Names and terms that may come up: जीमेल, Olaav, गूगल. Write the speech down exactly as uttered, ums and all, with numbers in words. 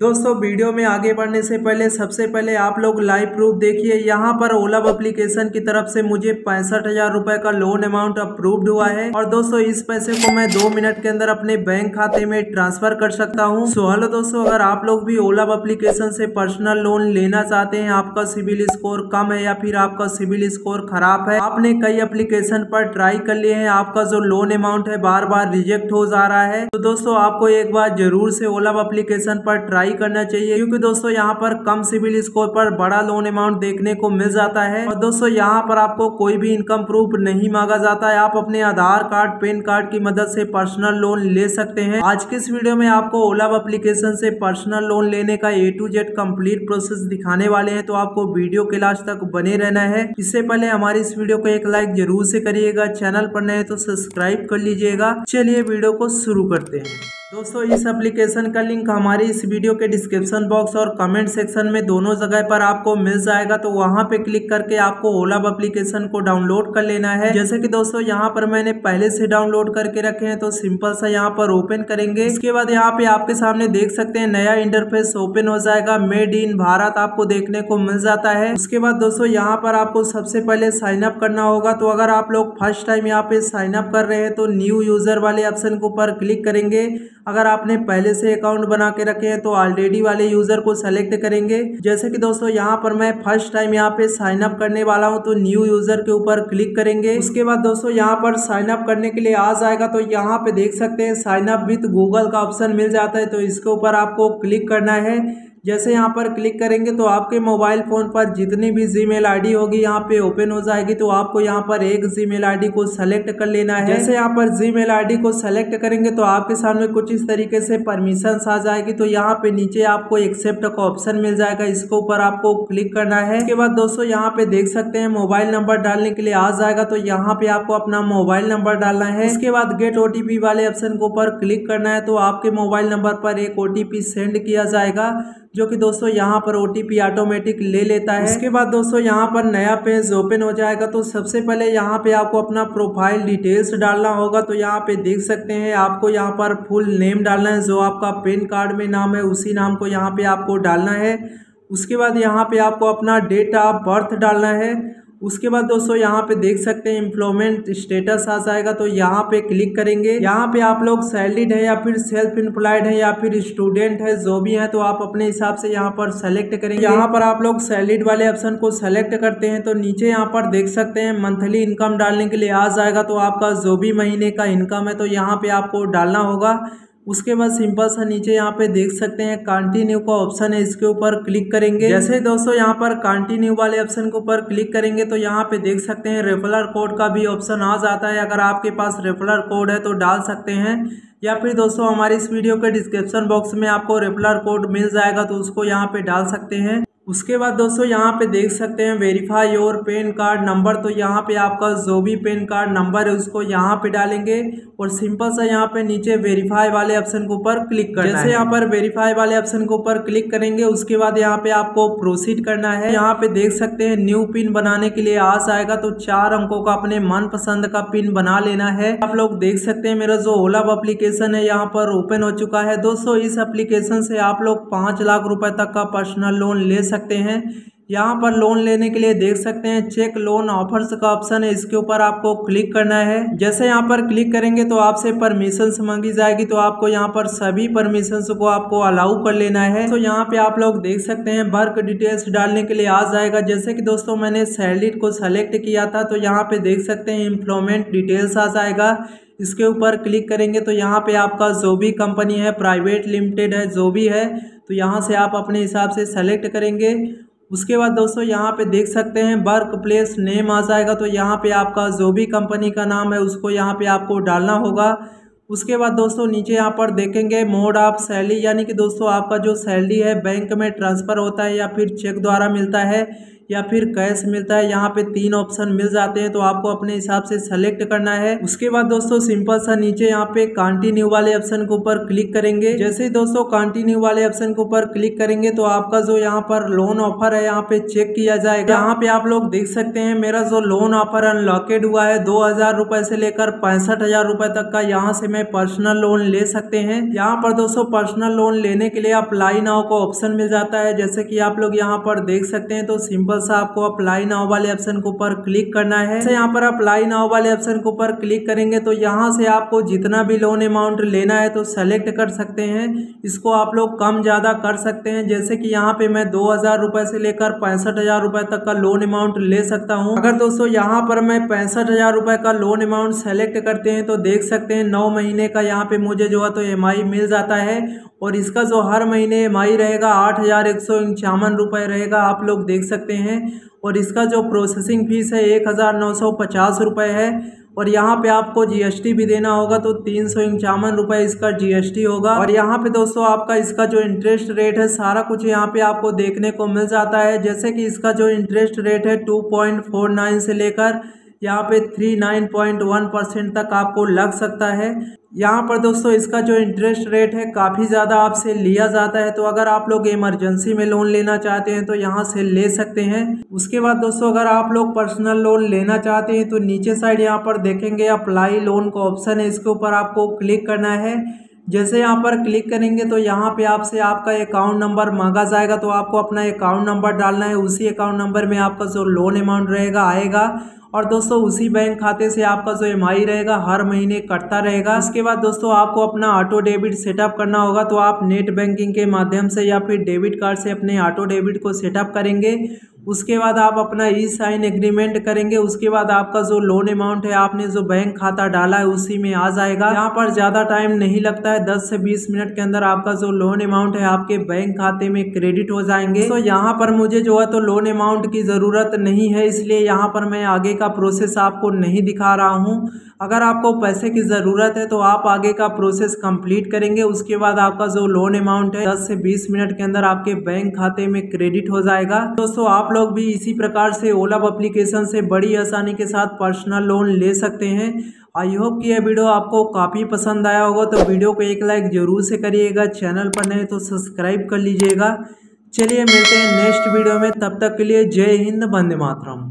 दोस्तों वीडियो में आगे बढ़ने से पहले सबसे पहले आप लोग लाइव प्रूफ देखिए। यहाँ पर ओलाव एप्लीकेशन की तरफ से मुझे पैंसठ हजार रुपए का लोन अमाउंट अप्रूव्ड हुआ है और दोस्तों इस पैसे को मैं दो मिनट के अंदर अपने बैंक खाते में ट्रांसफर कर सकता हूँ। सो हेलो दोस्तों, अगर आप लोग भी ओलाव एप्लीकेशन से पर्सनल लोन लेना चाहते हैं, आपका सिविल स्कोर कम है या फिर आपका सिविल स्कोर खराब है, आपने कई एप्लीकेशन पर ट्राई कर लिए है, आपका जो लोन अमाउंट है बार बार रिजेक्ट हो जा रहा है, तो दोस्तों आपको एक बार जरूर से ओलाव एप्लीकेशन पर ट्राई करना चाहिए, क्योंकि दोस्तों यहाँ पर कम सिविल स्कोर पर बड़ा लोन अमाउंट देखने को मिल जाता है। और दोस्तों यहाँ पर आपको कोई भी इनकम प्रूफ नहीं मांगा जाता है, आप अपने आधार कार्ड पैन कार्ड की मदद से पर्सनल लोन ले सकते हैं। आज के इस वीडियो में आपको ओलाव एप्लीकेशन से पर्सनल लोन लेने का A to Z complete process दिखाने वाले हैं, तो आपको वीडियो के लास्ट तक बने रहना है। इससे पहले हमारी इस वीडियो को एक लाइक जरूर से करिएगा, चैनल पर नए तो सब्सक्राइब कर लीजिएगा। चलिए वीडियो को शुरू करते हैं। दोस्तों इस एप्लीकेशन का लिंक हमारी इस वीडियो के डिस्क्रिप्शन बॉक्स और कमेंट सेक्शन में दोनों जगह पर आपको मिल जाएगा, तो वहां पे क्लिक करके आपको ओलाव एप्लीकेशन को डाउनलोड कर लेना है। जैसे कि दोस्तों यहां पर मैंने पहले से डाउनलोड करके रखे हैं, तो सिंपल सा यहां पर ओपन करेंगे। इसके बाद यहाँ पे आपके सामने देख सकते हैं नया इंटरफेस ओपन हो जाएगा, मेड इन भारत आपको देखने को मिल जाता है। उसके बाद दोस्तों यहाँ पर आपको सबसे पहले साइन अप करना होगा, तो अगर आप लोग फर्स्ट टाइम यहाँ पे साइन अप कर रहे हैं तो न्यू यूजर वाले ऑप्शन के ऊपर क्लिक करेंगे। अगर आपने पहले से अकाउंट बना के रखे हैं तो ऑलरेडी वाले यूजर को सेलेक्ट करेंगे। जैसे कि दोस्तों यहाँ पर मैं फर्स्ट टाइम यहाँ पे साइन अप करने वाला हूँ, तो न्यू यूजर के ऊपर क्लिक करेंगे। उसके बाद दोस्तों यहाँ पर साइन अप करने के लिए आ जाएगा, तो यहाँ पे देख सकते हैं साइन अप विद गूगल का ऑप्शन मिल जाता है, तो इसके ऊपर आपको क्लिक करना है। जैसे यहाँ पर क्लिक करेंगे तो आपके मोबाइल फ़ोन पर जितनी भी जीमेल आईडी होगी यहाँ पे ओपन हो जाएगी, तो आपको यहाँ पर एक जीमेल आईडी को सेलेक्ट कर लेना है। जैसे यहाँ पर जीमेल आईडी को सेलेक्ट करेंगे तो आपके सामने कुछ इस तरीके से परमिशंस आ जाएगी, तो यहाँ पे नीचे आपको एक्सेप्ट का ऑप्शन मिल जाएगा, इसके ऊपर आपको क्लिक करना है। इसके बाद दोस्तों यहाँ पे देख सकते हैं मोबाइल नंबर डालने के लिए आ जाएगा, तो यहाँ पे आपको अपना मोबाइल नंबर डालना है। इसके बाद गेट ओटीपी वाले ऑप्शन के ऊपर क्लिक करना है, तो आपके मोबाइल नंबर पर एक ओटीपी सेंड किया जाएगा, जो कि दोस्तों यहाँ पर ओटीपी ऑटोमेटिक ले लेता है। इसके बाद दोस्तों यहाँ पर नया पेज ओपन हो जाएगा, तो सबसे पहले यहाँ पे आपको अपना प्रोफाइल डिटेल्स डालना होगा, तो यहाँ पे देख सकते हैं आपको यहाँ पर फुल नेम डालना है, जो आपका पैन कार्ड में नाम है उसी नाम को यहाँ पे आपको डालना है। उसके बाद यहाँ पे आपको अपना डेट ऑफ बर्थ डालना है। उसके बाद दोस्तों यहाँ पे देख सकते हैं एम्प्लॉयमेंट स्टेटस आ जाएगा, तो यहाँ पे क्लिक करेंगे। यहाँ पे आप लोग सैलरीड है या फिर सेल्फ एम्प्लॉयड है या फिर स्टूडेंट है, जो भी है तो आप अपने हिसाब से यहाँ पर सेलेक्ट करेंगे। यहाँ पर आप लोग सैलरीड वाले ऑप्शन को सेलेक्ट करते हैं, तो नीचे यहाँ पर देख सकते हैं मंथली इनकम डालने के लिए आ जाएगा, तो आपका जो भी महीने का इनकम है तो यहाँ पे आपको डालना होगा। उसके बाद सिंपल सा नीचे यहाँ पे देख सकते हैं कंटिन्यू का ऑप्शन है, इसके ऊपर क्लिक करेंगे। जैसे दोस्तों यहाँ पर कंटिन्यू वाले ऑप्शन के ऊपर क्लिक करेंगे तो यहाँ पे देख सकते हैं रेफरल कोड का भी ऑप्शन आ जाता है, अगर आपके पास रेफरल कोड है तो डाल सकते हैं, या फिर दोस्तों हमारे इस वीडियो के डिस्क्रिप्शन बॉक्स में आपको रेफरल कोड मिल जाएगा, तो उसको यहाँ पे डाल सकते हैं। उसके बाद दोस्तों यहाँ पे देख सकते हैं verify your PAN card number, तो यहाँ पे आपका जो भी पैन कार्ड नंबर है उसको यहाँ पे डालेंगे और सिंपल सा यहाँ पे नीचे वेरीफाई वाले ऑप्शन के ऊपर क्लिक करना है। जैसे यहाँ पर वेरीफाई वाले ऑप्शन के ऊपर क्लिक करेंगे, उसके बाद यहाँ पे आपको प्रोसीड करना है। यहाँ पे देख सकते हैं न्यू पिन बनाने के लिए आ जाएगा, तो चार अंकों का अपने मनपसंद का पिन बना लेना है। आप लोग देख सकते हैं मेरा जो ओलाव एप्लीकेशन है यहाँ पर ओपन हो चुका है। दोस्तों इस एप्लीकेशन से आप लोग पाँच लाख रुपए तक का पर्सनल लोन ले सकते हैं। यहाँ पर लोन लेने के लिए देख सकते हैं चेक लोन ऑफर्स का ऑप्शन है, इसके ऊपर आपको क्लिक करना है। जैसे यहाँ पर क्लिक करेंगे तो आपसे परमिशंस मांगी जाएगी, तो आपको यहाँ पर सभी परमिशंस को आपको अलाउ कर लेना है। तो यहाँ पे आप लोग देख सकते हैं वर्क डिटेल्स डालने के लिए आ जाएगा। जैसे कि दोस्तों मैंने सैलरीड को सेलेक्ट किया था, तो यहाँ पे देख सकते हैं एम्प्लॉयमेंट डिटेल्स आ जाएगा, इसके ऊपर क्लिक करेंगे तो यहाँ पे आपका जो भी कंपनी है, प्राइवेट लिमिटेड है, जो भी है तो यहाँ से आप अपने हिसाब से सेलेक्ट करेंगे। उसके बाद दोस्तों यहाँ पे देख सकते हैं वर्क प्लेस नेम आ जाएगा, तो यहाँ पे आपका जो भी कंपनी का नाम है उसको यहाँ पे आपको डालना होगा। उसके बाद दोस्तों नीचे यहाँ पर देखेंगे मोड ऑफ सैलरी, यानी कि दोस्तों आपका जो सैलरी है बैंक में ट्रांसफ़र होता है या फिर चेक द्वारा मिलता है या फिर कैश मिलता है। यहाँ पे तीन ऑप्शन मिल जाते हैं, तो आपको अपने हिसाब से सेलेक्ट करना है। उसके बाद दोस्तों सिंपल सा नीचे यहाँ पे कंटिन्यू वाले ऑप्शन के ऊपर क्लिक करेंगे। जैसे ही दोस्तों कंटिन्यू वाले ऑप्शन के ऊपर क्लिक करेंगे तो आपका जो यहाँ पर लोन ऑफर है यहाँ पे चेक किया जाएगा। यहाँ पे आप लोग देख सकते हैं मेरा जो लोन ऑफर अनलॉकेड हुआ है दो हजार रुपए से लेकर पैंसठ हजार रुपए तक का। यहाँ से मैं पर्सनल लोन ले सकते हैं। यहाँ पर दोस्तों पर्सनल लोन लेने के लिए अप्लाई नाउ का ऑप्शन मिल जाता है, जैसे कि आप लोग यहाँ पर देख सकते हैं। तो सिंपल सा आपको अप्लाई नाउ वाले ऑप्शन के ऊपर क्लिक करना है। जैसे यहाँ पर अप्लाई नाउ वाले ऑप्शन के ऊपर क्लिक करेंगे तो यहाँ से आपको जितना भी लोन अमाउंट लेना है तो सेलेक्ट कर सकते हैं। इसको आप लोग कम ज्यादा कर सकते हैं, जैसे कि यहाँ पे मैं दो हजार रुपए से लेकर पैंसठ हजार रुपए तक का लोन अमाउंट ले सकता हूँ। अगर दोस्तों यहाँ पर मैं पैंसठ हजार रुपए का लोन अमाउंट सेलेक्ट करते हैं तो देख सकते हैं नौ महीने का यहाँ पे मुझे जो है तो एम आई मिल जाता है, और इसका जो हर महीने एम आई रहेगा आठ हजार एक सौ इक्यावन रुपये रहेगा, आप लोग देख सकते हैं। और इसका जो प्रोसेसिंग फीस है एक हज़ार नौ सौ पचास रुपये है, और यहाँ पे आपको जीएसटी भी देना होगा, तो तीन सौ इक्यावन रुपये इसका जीएसटी होगा। और यहाँ पे दोस्तों आपका इसका जो इंटरेस्ट रेट है सारा कुछ यहाँ पे आपको देखने को मिल जाता है, जैसे कि इसका जो इंटरेस्ट रेट है टू पॉइंट फोर नाइन से लेकर यहाँ पे three nine point one percent तक आपको लग सकता है। यहाँ पर दोस्तों इसका जो इंटरेस्ट रेट है काफ़ी ज़्यादा आपसे लिया जाता है, तो अगर आप लोग इमरजेंसी में लोन लेना चाहते हैं तो यहाँ से ले सकते हैं। उसके बाद दोस्तों अगर आप लोग पर्सनल लोन लेना चाहते हैं तो नीचे साइड यहाँ पर देखेंगे अप्लाई लोन का ऑप्शन है, इसके ऊपर आपको क्लिक करना है। जैसे यहाँ पर क्लिक करेंगे तो यहाँ पे आपसे आपका अकाउंट नंबर मांगा जाएगा, तो आपको अपना अकाउंट नंबर डालना है। उसी अकाउंट नंबर में आपका जो लोन अमाउंट रहेगा आएगा, और दोस्तों उसी बैंक खाते से आपका जो एम आई रहेगा हर महीने कटता रहेगा। इसके बाद दोस्तों आपको अपना ऑटो डेबिट सेटअप करना होगा, तो आप नेट बैंकिंग के माध्यम से या फिर डेबिट कार्ड से अपने ऑटो डेबिट को सेटअप करेंगे। उसके बाद आप अपना ई साइन एग्रीमेंट करेंगे। उसके बाद आपका जो लोन अमाउंट है आपने जो बैंक खाता डाला है उसी में आ जाएगा। यहाँ पर ज़्यादा टाइम नहीं लगता है, दस से बीस मिनट के अंदर आपका जो लोन अमाउंट है आपके बैंक खाते में क्रेडिट हो जाएंगे। तो यहाँ पर मुझे जो है तो लोन अमाउंट की ज़रूरत नहीं है, इसलिए यहाँ पर मैं आगे का प्रोसेस आपको नहीं दिखा रहा हूँ। अगर आपको पैसे की ज़रूरत है तो आप आगे का प्रोसेस कंप्लीट करेंगे। उसके बाद आपका जो लोन अमाउंट है दस से बीस मिनट के अंदर आपके बैंक खाते में क्रेडिट हो जाएगा। दोस्तों आप लोग भी इसी प्रकार से ओलाव एप्लीकेशन से बड़ी आसानी के साथ पर्सनल लोन ले सकते हैं। आई होप कि यह वीडियो आपको काफ़ी पसंद आया होगा, तो वीडियो को एक लाइक जरूर से करिएगा। चैनल पर नए तो सब्सक्राइब कर लीजिएगा। चलिए मिलते हैं नेक्स्ट वीडियो में, तब तक के लिए जय हिंद, वंदे मातरम।